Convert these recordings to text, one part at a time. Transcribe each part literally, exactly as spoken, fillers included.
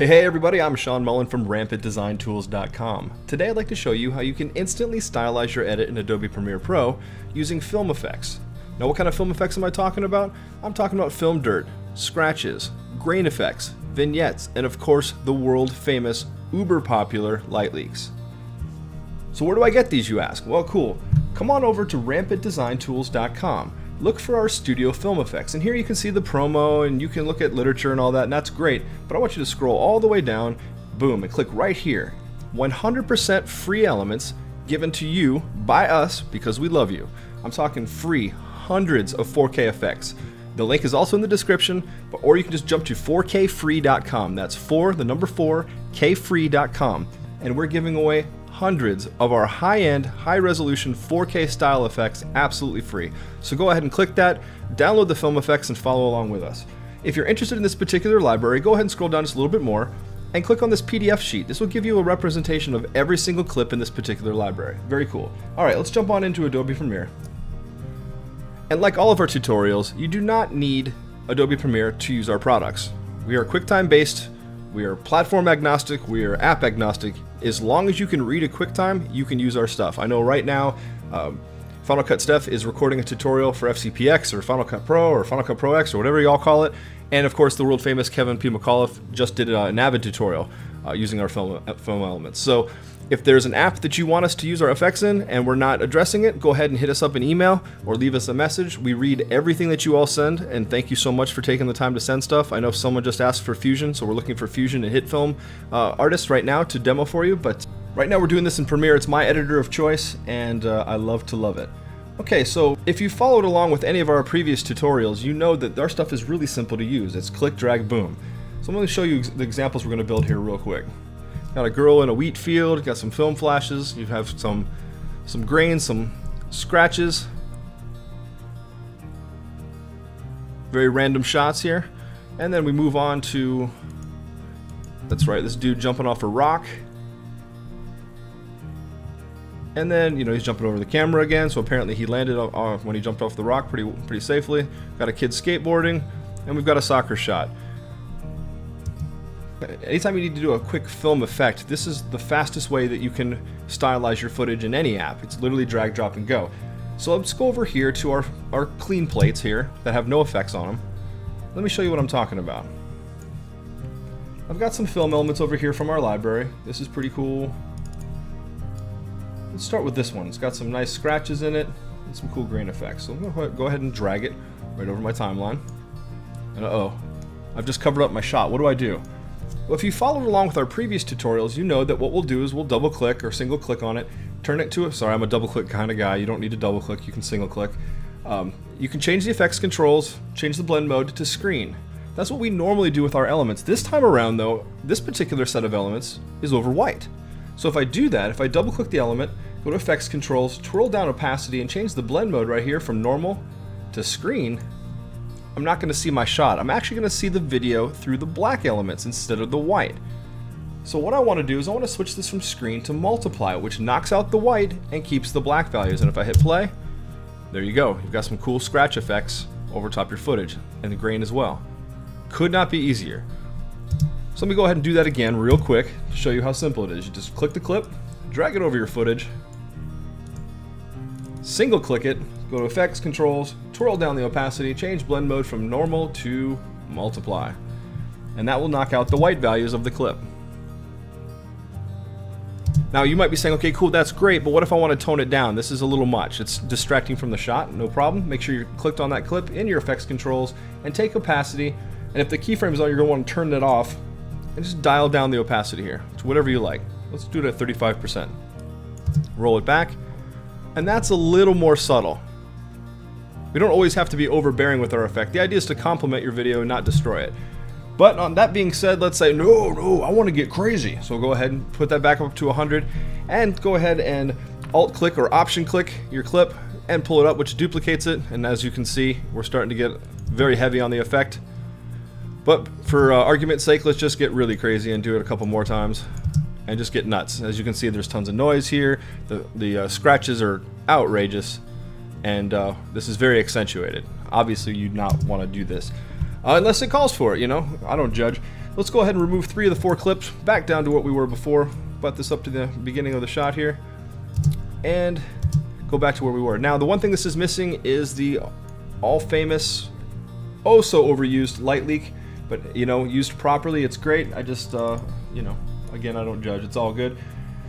Hey, hey everybody, I'm Sean Mullen from Rampant Design Tools dot com. Today I'd like to show you how you can instantly stylize your edit in Adobe Premiere Pro using film effects. Now what kind of film effects am I talking about? I'm talking about film dirt, scratches, grain effects, vignettes, and of course the world famous, uber popular light leaks. So where do I get these, you ask? Well, cool. Come on over to Rampant Design Tools dot com. Look for our studio film effects, and here you can see the promo and you can look at literature and all that, and that's great, but I want you to scroll all the way down, boom, and click right here. one hundred percent free elements given to you by us because we love you. I'm talking free, hundreds of four K effects. The link is also in the description, but, or you can just jump to four K free dot com. That's four, the number four, K free dot com. And we're giving away hundreds of our high-end, high-resolution four K style effects absolutely free. So go ahead and click that, download the film effects, and follow along with us. If you're interested in this particular library, go ahead and scroll down just a little bit more and click on this P D F sheet. This will give you a representation of every single clip in this particular library. Very cool. All right, let's jump on into Adobe Premiere. And like all of our tutorials, you do not need Adobe Premiere to use our products. We are QuickTime based. We are platform agnostic, we are app agnostic. As long as you can read a QuickTime, you can use our stuff. I know right now, um, Final Cut Steph is recording a tutorial for F C P X or Final Cut Pro or Final Cut Pro X or whatever y'all call it. And of course, the world famous Kevin P. McAuliffe just did uh, an Avid tutorial uh, using our film, uh, film elements. So if there's an app that you want us to use our effects in and we're not addressing it, go ahead and hit us up an email or leave us a message. We read everything that you all send, and thank you so much for taking the time to send stuff. I know someone just asked for Fusion, so we're looking for Fusion and HitFilm uh, artists right now to demo for you, but right now we're doing this in Premiere. It's my editor of choice, and uh, I love to love it. Okay, so if you followed along with any of our previous tutorials, you know that our stuff is really simple to use. It's click, drag, boom. So I'm going to show you the examples we're going to build here real quick. Got a girl in a wheat field, got some film flashes, you have some some grains, some scratches. Very random shots here. And then we move on to, that's right, this dude jumping off a rock. And then, you know, he's jumping over the camera again, so apparently he landed off, when he jumped off the rock pretty, pretty safely. Got a kid skateboarding, and we've got a soccer shot. Anytime you need to do a quick film effect, this is the fastest way that you can stylize your footage in any app. It's literally drag, drop, and go. So let's go over here to our, our clean plates here that have no effects on them. Let me show you what I'm talking about. I've got some film elements over here from our library. This is pretty cool. Let's start with this one. It's got some nice scratches in it and some cool grain effects. So I'm going to go ahead and drag it right over my timeline. And uh-oh, I've just covered up my shot. What do I do? Well, if you followed along with our previous tutorials, you know that what we'll do is we'll double click or single click on it, turn it to a, sorry, I'm a double click kind of guy. You don't need to double click, you can single click. Um, you can change the effects controls, change the blend mode to screen. That's what we normally do with our elements. This time around though, this particular set of elements is over white. So if I do that, if I double click the element, go to effects controls, twirl down opacity and change the blend mode right here from normal to screen, I'm not going to see my shot. I'm actually going to see the video through the black elements instead of the white. So what I want to do is I want to switch this from screen to multiply, which knocks out the white and keeps the black values. And if I hit play, there you go. You've got some cool scratch effects over top your footage and the grain as well. Could not be easier. So let me go ahead and do that again real quick to show you how simple it is. You just click the clip, drag it over your footage, single click it, go to effects controls, twirl down the opacity, change blend mode from normal to multiply. And that will knock out the white values of the clip. Now you might be saying, okay, cool, that's great, but what if I want to tone it down? This is a little much. It's distracting from the shot, no problem. Make sure you clicked on that clip in your effects controls and take opacity. And if the keyframe is on, you're going to want to turn it off and just dial down the opacity here. It's whatever you like. Let's do it at thirty-five percent. Roll it back. And that's a little more subtle. We don't always have to be overbearing with our effect. The idea is to complement your video and not destroy it. But on that being said, let's say, no, no, I want to get crazy. So go ahead and put that back up to one hundred and go ahead and alt click or option click your clip and pull it up, which duplicates it. And as you can see, we're starting to get very heavy on the effect. But for uh, argument's sake, let's just get really crazy and do it a couple more times and just get nuts. As you can see, there's tons of noise here. The, the uh, scratches are outrageous. And uh, this is very accentuated. Obviously, you'd not want to do this. Uh, unless it calls for it, you know? I don't judge. Let's go ahead and remove three of the four clips back down to what we were before. Butt this up to the beginning of the shot here and go back to where we were. Now the one thing this is missing is the all famous, oh so overused light leak, but you know, used properly it's great. I just uh, you know, again, I don't judge, it's all good.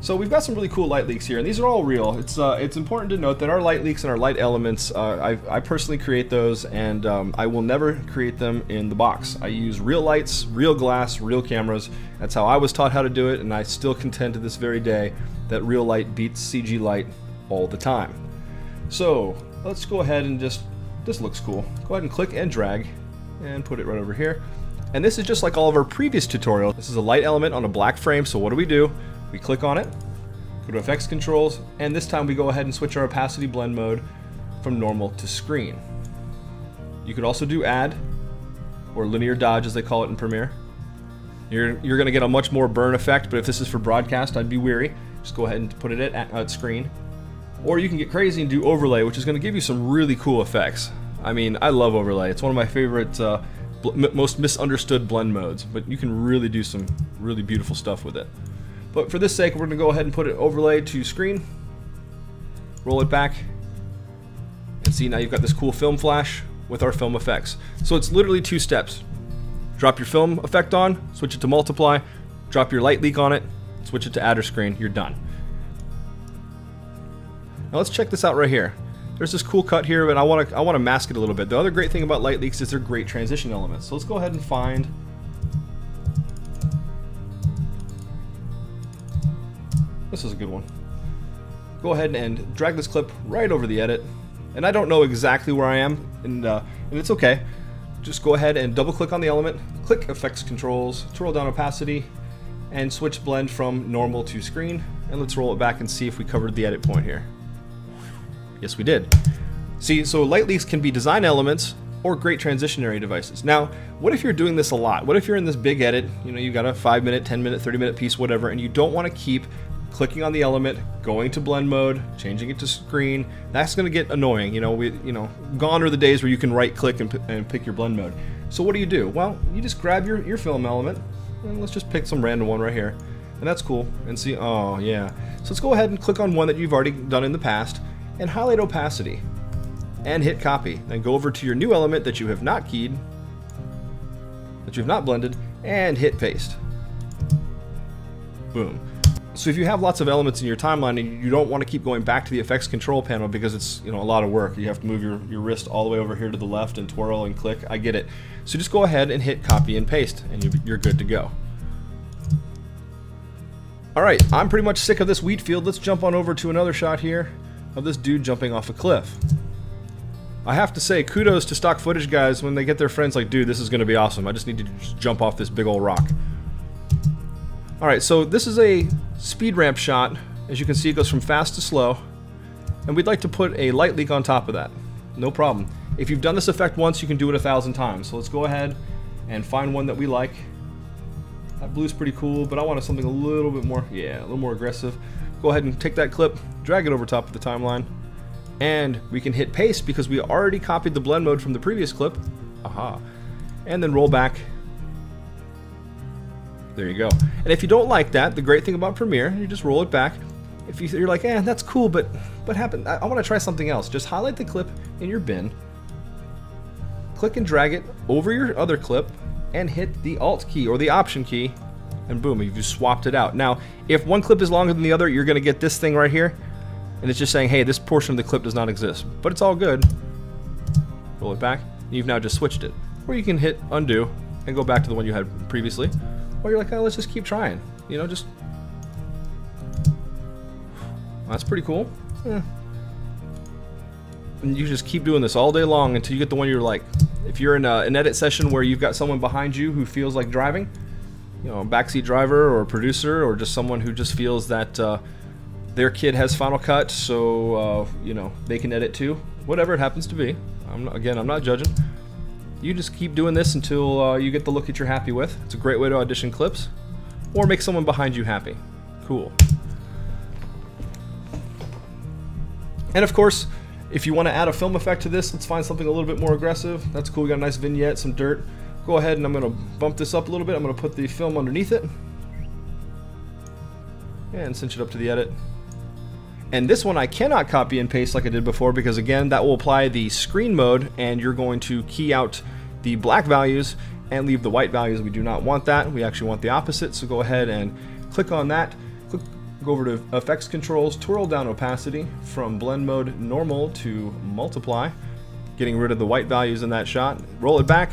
So we've got some really cool light leaks here, and these are all real. It's uh, it's important to note that our light leaks and our light elements, uh, I, I personally create those, and um, I will never create them in the box. I use real lights, real glass, real cameras. That's how I was taught how to do it, and I still contend to this very day that real light beats C G light all the time. So let's go ahead and just, this looks cool. Go ahead and click and drag and put it right over here. And this is just like all of our previous tutorials. This is a light element on a black frame, so what do we do? We click on it, go to F X controls, and this time we go ahead and switch our opacity blend mode from normal to screen. You could also do add, or linear dodge as they call it in Premiere. You're, you're gonna get a much more burn effect, but if this is for broadcast, I'd be weary. Just go ahead and put it at, at, at screen. Or you can get crazy and do overlay, which is gonna give you some really cool effects. I mean, I love overlay. It's one of my favorite, uh, most misunderstood blend modes, but you can really do some really beautiful stuff with it. But for this sake, we're gonna go ahead and put it overlay to screen, roll it back, and see, now you've got this cool film flash with our film effects. So it's literally two steps. Drop your film effect on, switch it to multiply, drop your light leak on it, switch it to add or screen, you're done. Now let's check this out right here. There's this cool cut here, but I wanna, I wanna mask it a little bit. The other great thing about light leaks is they're great transition elements. So let's go ahead and find this is a good one. Go ahead and drag this clip right over the edit. And I don't know exactly where I am, and, uh, and it's okay. Just go ahead and double click on the element, click Effects Controls, twirl down opacity, and switch blend from normal to screen. And let's roll it back and see if we covered the edit point here. Yes, we did. See, so light leaks can be design elements or great transitionary devices. Now, what if you're doing this a lot? What if you're in this big edit, you know, you've got a five minute, ten minute, thirty minute piece, whatever, and you don't wanna keep clicking on the element, going to blend mode, changing it to screen. That's gonna get annoying, you know, we, you know, gone are the days where you can right click and, and pick your blend mode. So what do you do? Well, you just grab your, your film element, and let's just pick some random one right here, and that's cool, and see, oh yeah. So let's go ahead and click on one that you've already done in the past, and highlight opacity, and hit copy. Then go over to your new element that you have not keyed, that you've not blended, and hit paste. Boom. So if you have lots of elements in your timeline and you don't want to keep going back to the effects control panel because it's, you know, a lot of work, you have to move your, your wrist all the way over here to the left and twirl and click, I get it. So just go ahead and hit copy and paste and you're good to go. All right, I'm pretty much sick of this wheat field. Let's jump on over to another shot here of this dude jumping off a cliff. I have to say kudos to stock footage guys when they get their friends like, dude, this is going to be awesome. I just need to just jump off this big old rock. All right, so this is a speed ramp shot. As you can see, it goes from fast to slow, and we'd like to put a light leak on top of that. No problem. If you've done this effect once, you can do it a thousand times. So let's go ahead and find one that we like. That blue's pretty cool, but I wanted something a little bit more, yeah, a little more aggressive. Go ahead and take that clip, drag it over top of the timeline, and we can hit paste because we already copied the blend mode from the previous clip. Aha. And then roll back. There you go. And if you don't like that, the great thing about Premiere, you just roll it back. If you, you're like, eh, that's cool, but what happened? I, I want to try something else. Just highlight the clip in your bin, click and drag it over your other clip, and hit the Alt key or the Option key, and boom, you've just swapped it out. Now, if one clip is longer than the other, you're going to get this thing right here, and it's just saying, hey, this portion of the clip does not exist, but it's all good. Roll it back. You've now just switched it. Or you can hit undo and go back to the one you had previously. Or you're like, oh, let's just keep trying. You know, just, that's pretty cool. Eh. And you just keep doing this all day long until you get the one you're like, if you're in a, an edit session where you've got someone behind you who feels like driving, you know, a backseat driver or a producer or just someone who just feels that uh, their kid has Final Cut, so, uh, you know, they can edit too. Whatever it happens to be. I'm not, again, I'm not judging. You just keep doing this until uh, you get the look that you're happy with. It's a great way to audition clips or make someone behind you happy. Cool. And of course, if you want to add a film effect to this, let's find something a little bit more aggressive. That's cool, we got a nice vignette, some dirt. go ahead and I'm going to bump this up a little bit. I'm going to put the film underneath it and cinch it up to the edit. And this one I cannot copy and paste like I did before, because again, that will apply the screen mode and you're going to key out the black values and leave the white values. We do not want that. We actually want the opposite. So go ahead and click on that. Click, go over to Effects Controls, twirl down opacity from blend mode normal to multiply, getting rid of the white values in that shot. Roll it back.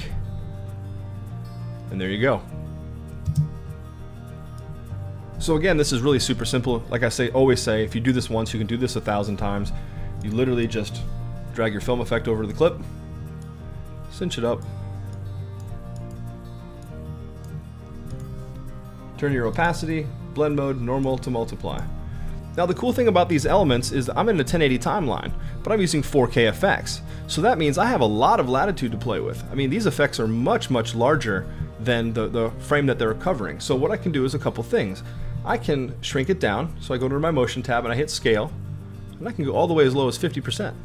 And there you go. So again, this is really super simple. Like I say, always say, if you do this once, you can do this a thousand times. You literally just drag your film effect over to the clip, cinch it up, turn your opacity, blend mode, normal to multiply. Now the cool thing about these elements is that I'm in a ten eighty timeline, but I'm using four K effects. So that means I have a lot of latitude to play with. I mean, these effects are much, much larger than the, the frame that they're covering. So what I can do is a couple things. I can shrink it down. So I go to my motion tab and I hit scale, and I can go all the way as low as fifty percent.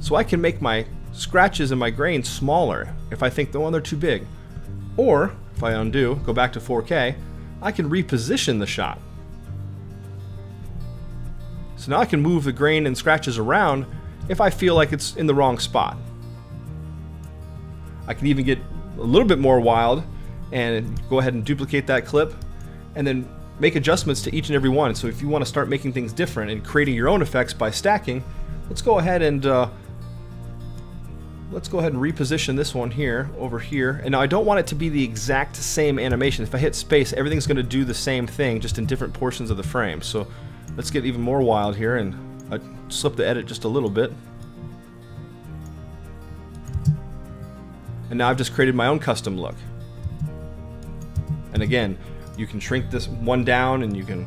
So I can make my scratches and my grains smaller if I think, oh, they're too big. Or if I undo, go back to four K, I can reposition the shot. So now I can move the grain and scratches around if I feel like it's in the wrong spot. I can even get a little bit more wild and go ahead and duplicate that clip and then make adjustments to each and every one. So if you want to start making things different and creating your own effects by stacking, let's go ahead and uh, let's go ahead and reposition this one here over here. And now I don't want it to be the exact same animation. If I hit space, everything's going to do the same thing, just in different portions of the frame. So let's get even more wild here and I slip the edit just a little bit. And now I've just created my own custom look. And again, you can shrink this one down and you can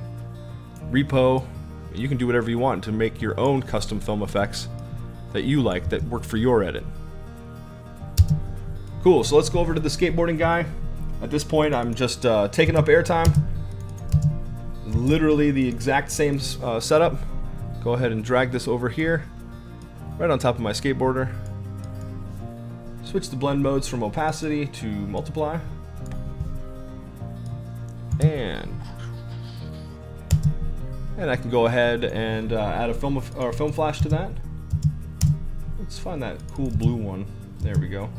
repo. You can do whatever you want to make your own custom film effects that you like, that work for your edit. Cool, so let's go over to the skateboarding guy. At this point, I'm just uh, taking up airtime. Literally the exact same uh, setup. Go ahead and drag this over here, right on top of my skateboarder. Switch the blend modes from opacity to multiply. And, and I can go ahead and uh, add a film, or film flash to that. Let's find that cool blue one. There we go.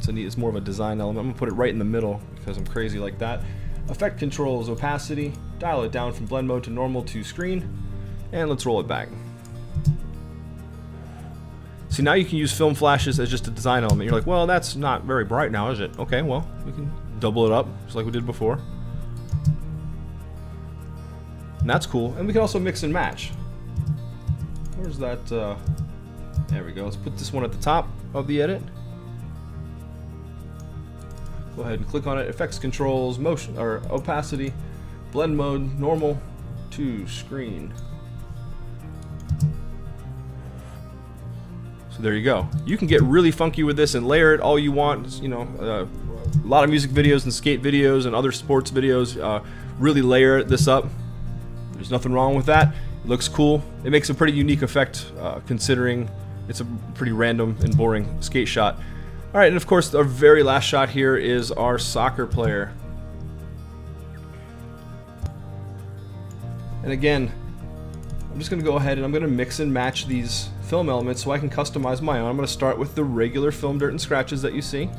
So it's more of a design element. I'm gonna put it right in the middle because I'm crazy like that. Effect controls, opacity, dial it down from blend mode to normal to screen, and let's roll it back. See, now you can use film flashes as just a design element. You're like, well, that's not very bright now, is it? Okay, well, we can double it up just like we did before. And that's cool. And we can also mix and match. Where's that? Uh, there we go. Let's put this one at the top of the edit. Go ahead and click on it. Effects controls, motion or opacity, blend mode, normal to screen. So there you go. You can get really funky with this and layer it all you want. You know, uh, a lot of music videos and skate videos and other sports videos uh, really layer this up. There's nothing wrong with that. It looks cool. It makes a pretty unique effect uh, considering it's a pretty random and boring skate shot. All right, and of course, our very last shot here is our soccer player. And again, I'm just gonna go ahead and I'm gonna mix and match these film elements so I can customize my own. I'm gonna start with the regular film dirt and scratches that you see.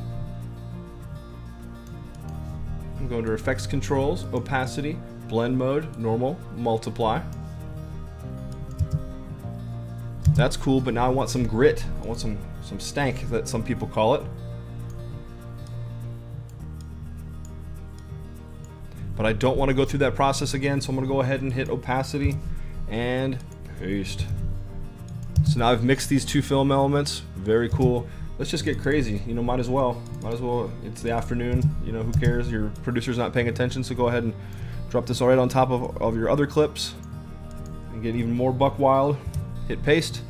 I'm going to effects controls, opacity, blend mode, normal, multiply. That's cool, but now I want some grit. I want some Some stank, that some people call it. But I don't want to go through that process again, so I'm going to go ahead and hit opacity and paste. So now I've mixed these two film elements. Very cool. Let's just get crazy. You know, might as well. Might as well. It's the afternoon. You know, who cares? Your producer's not paying attention, so go ahead and drop this right on top of, of your other clips and get even more buck wild. Hit paste.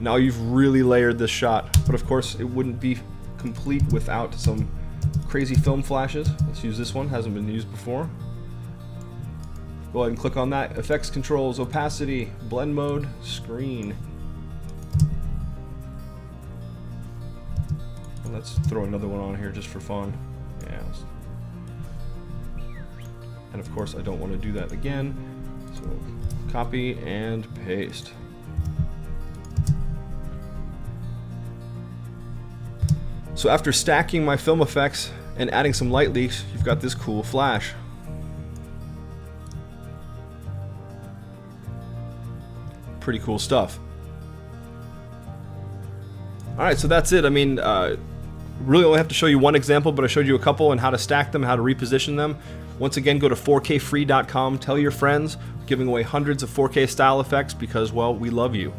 Now you've really layered this shot, but of course it wouldn't be complete without some crazy film flashes. Let's use this one, hasn't been used before. Go ahead and click on that. Effects controls, opacity, blend mode, screen. Let's throw another one on here just for fun. Yeah. And of course I don't want to do that again. So copy and paste. So after stacking my film effects and adding some light leaks, you've got this cool flash. Pretty cool stuff. All right, so that's it. I mean, uh, really only have to show you one example, but I showed you a couple and how to stack them, how to reposition them. Once again, go to four K free dot com, tell your friends. We're giving away hundreds of four K style effects because, well, we love you.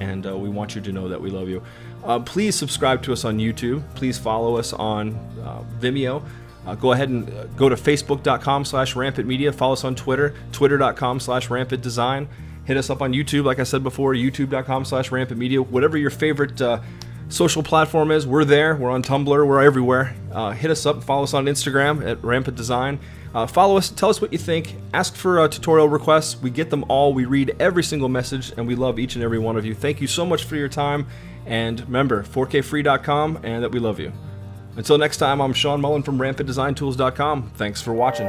And uh, we want you to know that we love you. Uh, please subscribe to us on YouTube. Please follow us on uh, Vimeo. Uh, go ahead and uh, go to facebook dot com slash rampant media. Follow us on Twitter, twitter dot com slash rampant design. Hit us up on YouTube, like I said before, youtube dot com slash rampant media. Whatever your favorite uh, social platform is, we're there. We're on Tumblr. We're everywhere. Uh, hit us up. Follow us on Instagram at Rampant Design. Uh, follow us. Tell us what you think. Ask for uh, tutorial requests. We get them all. We read every single message, and we love each and every one of you. Thank you so much for your time. And remember, four K free dot com and that we love you. Until next time, I'm Sean Mullen from Rampant Design Tools dot com. Thanks for watching.